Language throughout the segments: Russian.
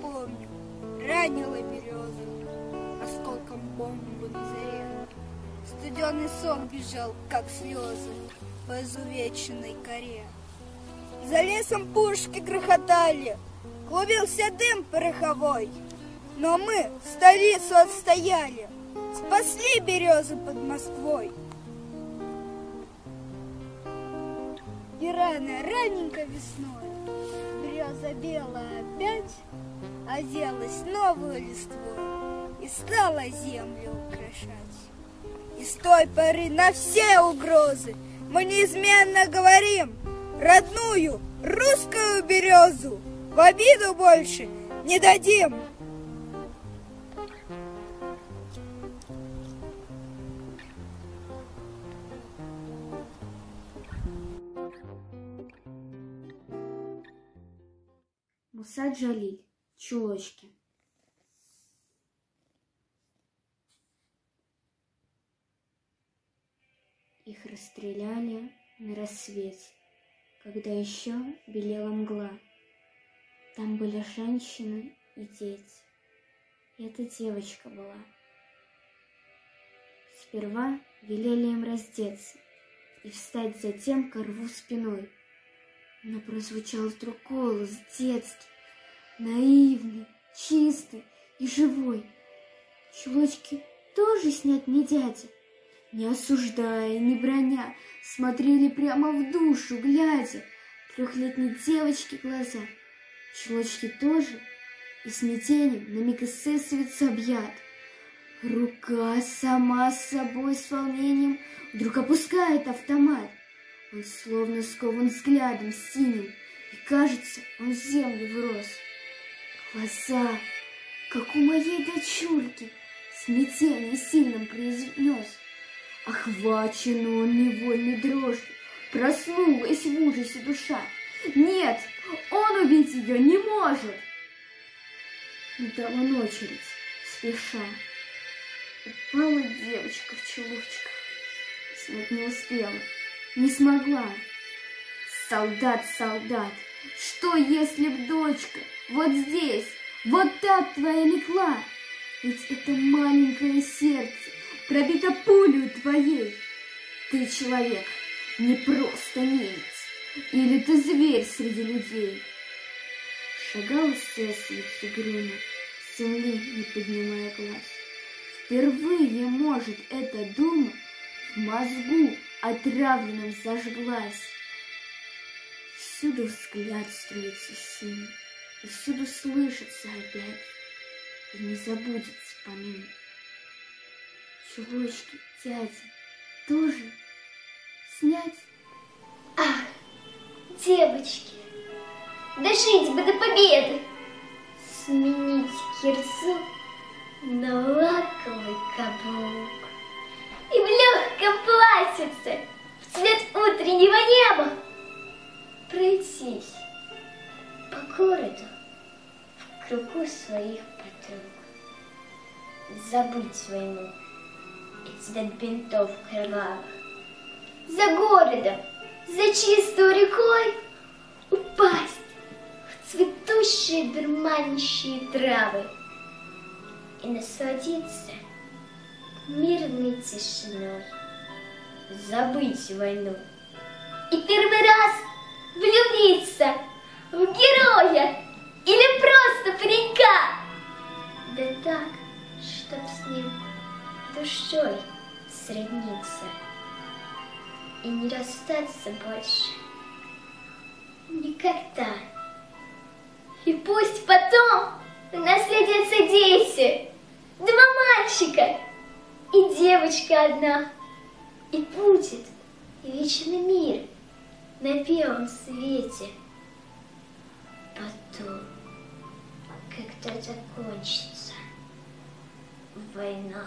помню, ранила березу осколком бомбы на заре. Студеный сон бежал, как слезы, по изувеченной коре. За лесом пушки грохотали, клубился дым пороховой, но мы столицу отстояли, спасли березу под Москвой. И раненько весной береза белая опять оделась новую листвой и стала землю украшать. И с той поры на все угрозы мы неизменно говорим: родную русскую березу в обиду больше не дадим. Мусад Джалиль. Чулочки. Их расстреляли на рассвете, когда еще белела мгла. Там были женщины и дети. И эта девочка была. Сперва велели им раздеться и встать затем ко рву спиной. Но прозвучал вдруг голос детский, наивный, чистый и живой. Чулочки тоже снять не дядя, не осуждая, не броня, смотрели прямо в душу, глядя трехлетней девочке глаза. Чулочки тоже и смятением на миг эсэсовец объят. Рука сама с собой с волнением вдруг опускает автомат. Он словно скован взглядом синим, и, кажется, он в землю врос. Глаза, как у моей дочурки, смятение сильным произнес. Охвачен он невольной дрожью, проснулась в ужасе душа. Нет, он убить ее не может. Но дал он очередь, спеша. Упала девочка в чулочках, снять не успела. Не смогла. Солдат, солдат, что если б дочка вот здесь, вот так твоя легла? Ведь это маленькое сердце пробито пулю твоей. Ты человек, не просто немец, или ты зверь среди людей? Шагал эсэсовец угрюмо, с земли не поднимая глаз. Впервые может эта дума в мозгу отравленным зажглась. Всюду взгляд струится синий, и всюду слышится опять, и не забудется помимо. Чулочки дядя тоже снять? Ах, девочки, дожить бы до победы, сменить кирзу на лаковый каблук. И в легком платьице, в цвет утреннего неба, пройтись по городу в кругу своих подруг. Забыть своему инцидент бинтов кровавых. За городом, за чистую рекой упасть в цветущие дурманящие травы и насладиться мирной тишиной, забыть войну и первый раз влюбиться в героя или просто паренька, да так, чтоб с ним душой сродниться и не расстаться больше никогда. И пусть потом наследятся дети, два мальчика и девочка одна, и будет вечный мир на белом свете. Потом, когда закончится война.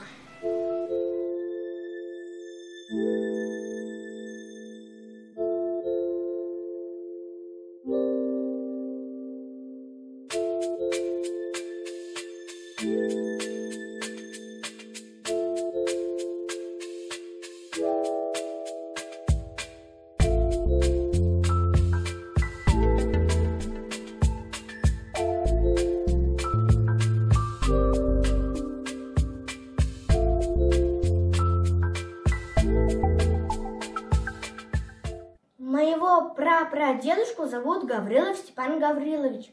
А прадедушку зовут Гаврилов Степан Гаврилович.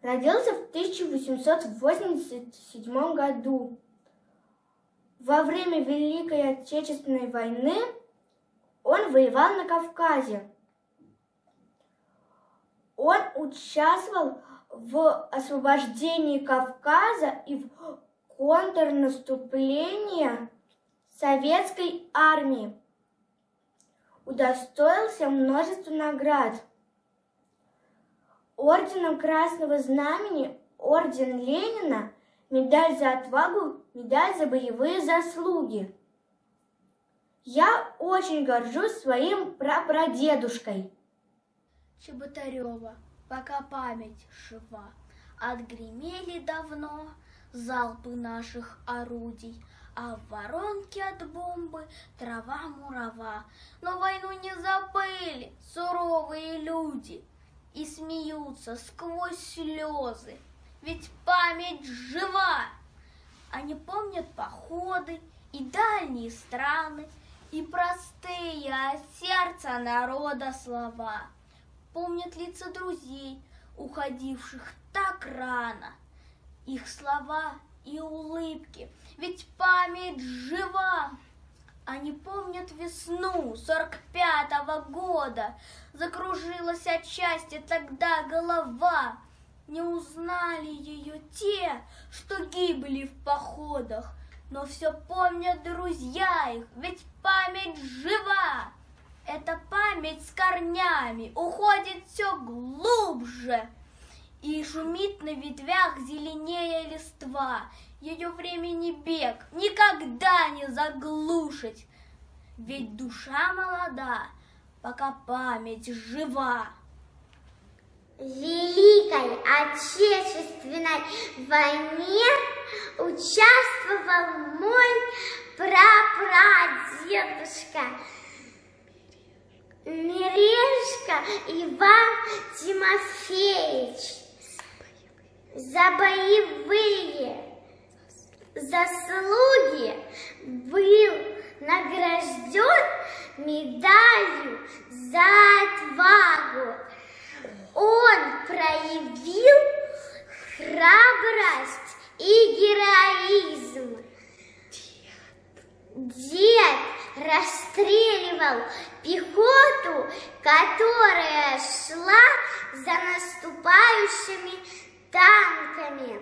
Родился в 1887 году. Во время Великой Отечественной войны он воевал на Кавказе. Он участвовал в освобождении Кавказа и в контрнаступлении советской армии. Удостоился множества наград. Орденом Красного Знамени, орден Ленина, медаль за отвагу, медаль за боевые заслуги. Я очень горжусь своим прапрадедушкой. Чеботарева, пока память жива, отгремели давно залпы наших орудий, а в воронке от бомбы трава-мурава. Но войну не забыли суровые люди и смеются сквозь слезы, ведь память жива. Они помнят походы и дальние страны, и простые от сердца народа слова. Помнят лица друзей, уходивших так рано, их слова и улыбки, ведь память жива. Они помнят весну 45-го года, закружилась от счастья тогда голова. Не узнали ее те, что гибли в походах, но все помнят друзья их, ведь память жива. Эта память с корнями уходит все глубже и шумит на ветвях зеленее листва. Ее времени бег никогда не заглушить, ведь душа молода, пока память жива. Великой Отечественной войне участвовал мой прапрадедушка Мережко Иван Тимофеевич. За боевые заслуги был награжден медалью за отвагу. Он проявил храбрость и героизм. Дед расстреливал пехоту, которая шла за наступающими танками.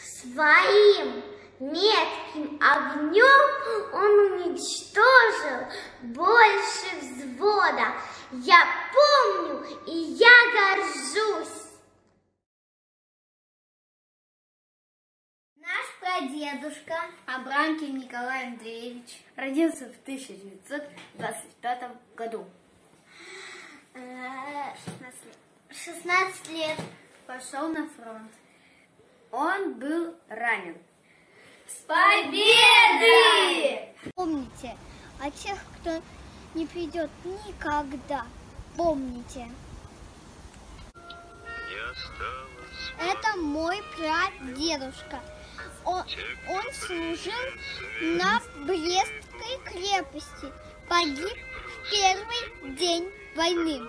Своим метким огнем он уничтожил больше взвода. Я помню и я горжусь. Наш прадедушка Абрамкин Николай Андреевич родился в 1925 году. 16 лет пошел на фронт. Он был ранен. С победой! Помните о тех, кто не придет никогда. Помните. Это мой прадедушка. Он служил на Брестской крепости. Погиб в первый день войны.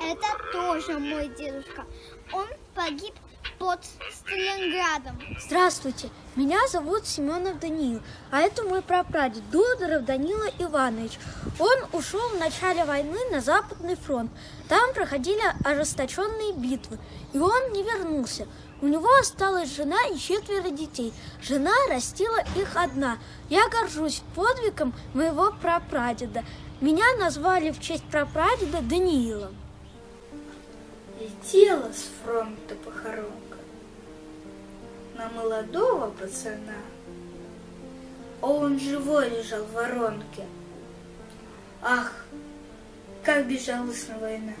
Это тоже мой дедушка. Он погиб под Сталинградом. Здравствуйте, меня зовут Семенов Даниил, а это мой прапрадед Додоров Данила Иванович. Он ушел в начале войны на Западный фронт. Там проходили ожесточенные битвы, и он не вернулся. У него осталась жена и 4 детей. Жена растила их одна. Я горжусь подвигом моего прапрадеда. Меня назвали в честь прапрадеда Даниилом. Летела с фронта похоронка на молодого пацана, а он живой лежал в воронке. Ах, как безжалостна война!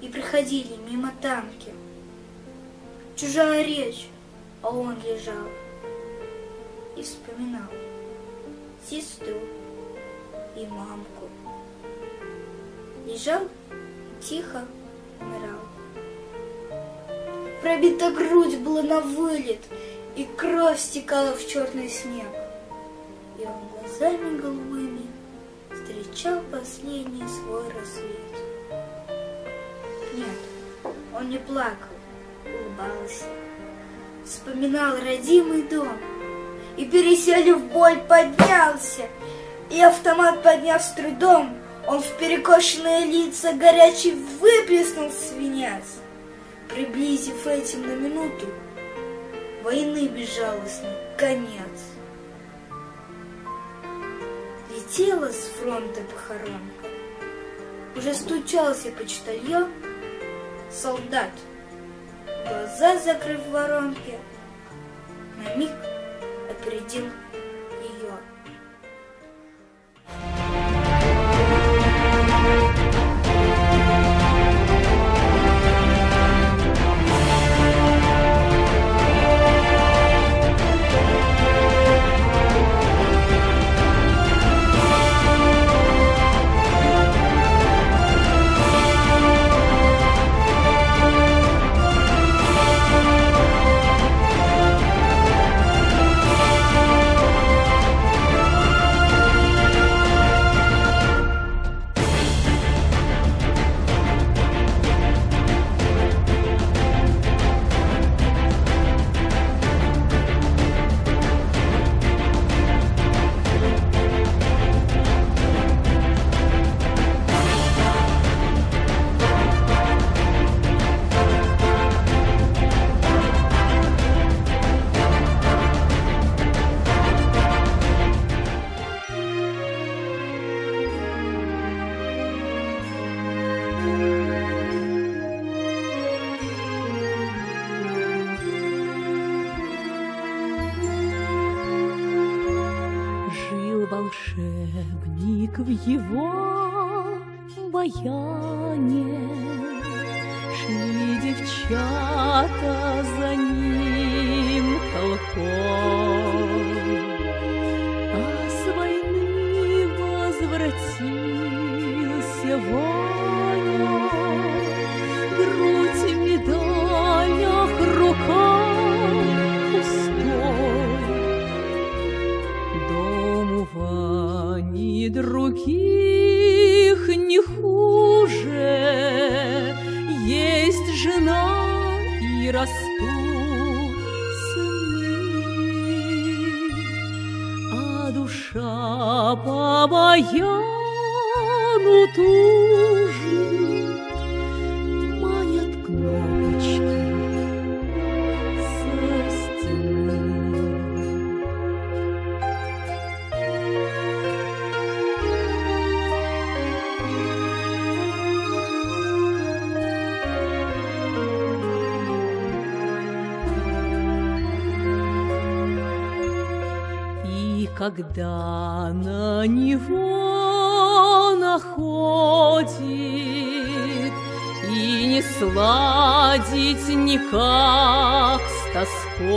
И проходили мимо танки, чужая речь, а он лежал и вспоминал сестру и мамку. Лежал и тихо умирал. Пробита грудь была на вылет, и кровь стекала в черный снег. И он глазами голубыми встречал встречал последний свой рассвет. Нет, он не плакал, улыбался, вспоминал родимый дом, и, переселив боль, поднялся, и автомат, подняв с трудом, он в перекошенные лица горячий выплеснул свинец, приблизив этим на минуту войны безжалостный конец. Летела с фронта похоронка, уже стучался почтальон, солдат, глаза закрыв воронки, на миг опередил ее. Волшебник в его баяне, шли девчата за ним толпой, а с войны возвратился воин, грудь в медалях, рука пустой. Вани других не хуже, есть жена и растут сыны, а душа по баяну тужит, манят кнопочки со стены. Когда на него находит и не сладить никак с тоской,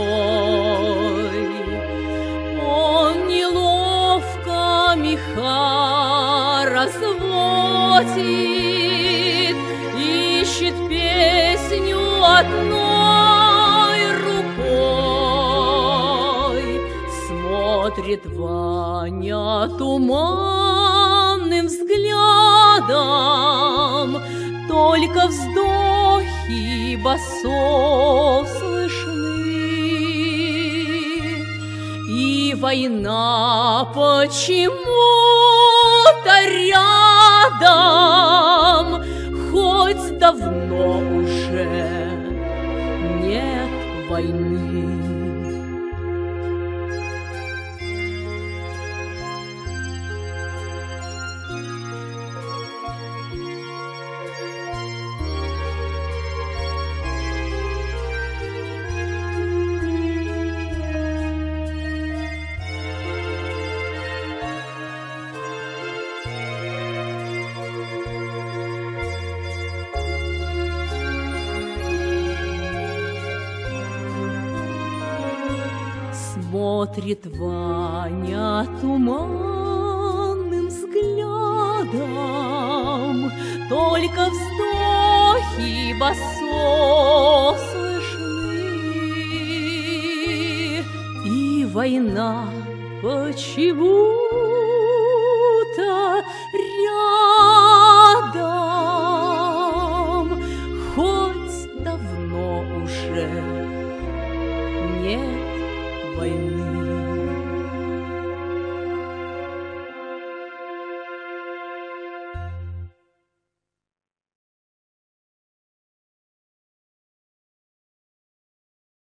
он неловко меха разводит, ищет песню одной рукой. Смотрит Ваня туманным взглядом, только вздохи басов слышны. И война почему-то рядом, хоть давно уже нет войны. Смотрит Ваня туманным взглядом, только вздохи басов слышны. И война почему